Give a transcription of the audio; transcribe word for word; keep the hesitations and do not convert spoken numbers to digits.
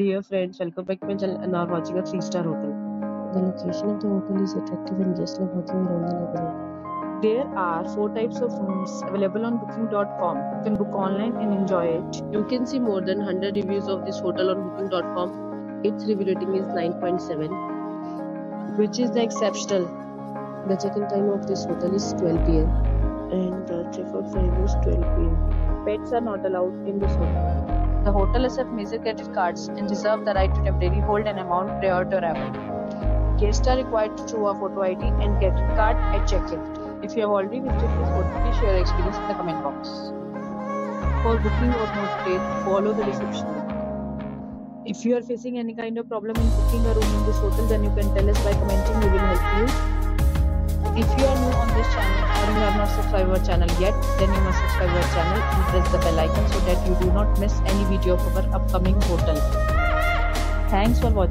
Dear friends, welcome back to my channel and are watching a three star hotel. The location of the hotel is attractive and just like walking around the neighborhood. There are four types of rooms available on booking dot com. You can book online and enjoy it. You can see more than one hundred reviews of this hotel on booking dot com. Its review rating is nine point seven, which is the exceptional. The check-in time of this hotel is twelve p m and the check-out time is twelve p m Pets are not allowed in this hotel. The hotel accepts major credit cards and reserves the right to temporarily hold an amount prior to arrival. Guests are required to show a photo I D and credit card at check-in. If you have already visited this hotel, please share your experience in the comment box. For booking or more details, follow the description. If you are facing any kind of problem in booking a room in this hotel, then you can tell us by commenting. We will help you. If you are new on this channel or you have not subscribed our channel yet, then you must subscribe our channel and press the bell icon so that you do not miss any video of our upcoming hotel. Thanks for watching.